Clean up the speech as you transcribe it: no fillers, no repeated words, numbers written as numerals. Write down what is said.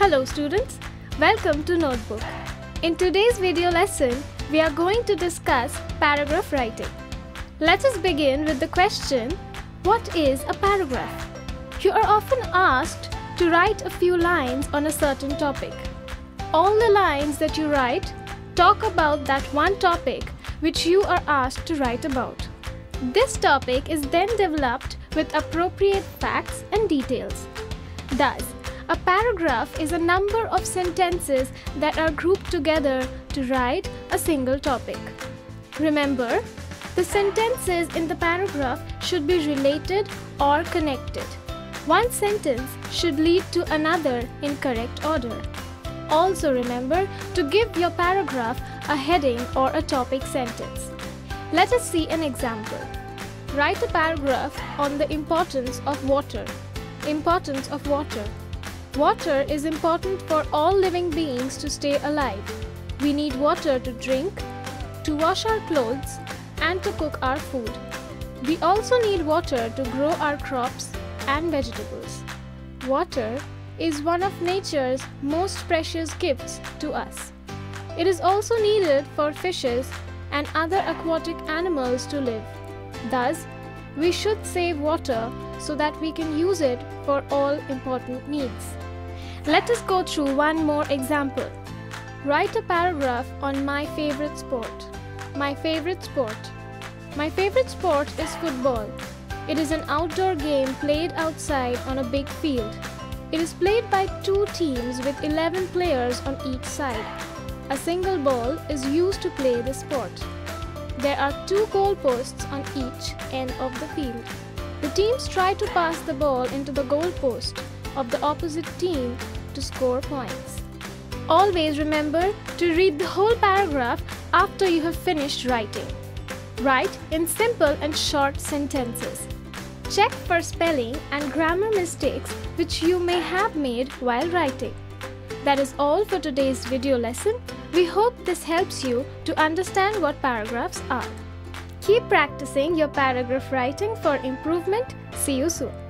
Hello students, welcome to Notebook. In today's video lesson, we are going to discuss paragraph writing. Let us begin with the question, what is a paragraph? You are often asked to write a few lines on a certain topic. All the lines that you write talk about that one topic which you are asked to write about. This topic is then developed with appropriate facts and details. Thus, a paragraph is a number of sentences that are grouped together to write a single topic. Remember, the sentences in the paragraph should be related or connected. One sentence should lead to another in correct order. Also remember to give your paragraph a heading or a topic sentence. Let us see an example. Write a paragraph on the importance of water. Importance of water. Water is important for all living beings to stay alive. We need water to drink, to wash our clothes, and to cook our food. We also need water to grow our crops and vegetables. Water is one of nature's most precious gifts to us. It is also needed for fishes and other aquatic animals to live. Thus, we should save water so that we can use it for all important needs. Let us go through one more example. Write a paragraph on my favorite sport. My favorite sport. My favorite sport is football. It is an outdoor game played outside on a big field. It is played by two teams with 11 players on each side. A single ball is used to play the sport. There are two goalposts on each end of the field. The teams try to pass the ball into the goalpost of the opposite team to score points. Always remember to read the whole paragraph after you have finished writing. Write in simple and short sentences. Check for spelling and grammar mistakes which you may have made while writing. That is all for today's video lesson. We hope this helps you to understand what paragraphs are. Keep practicing your paragraph writing for improvement. See you soon.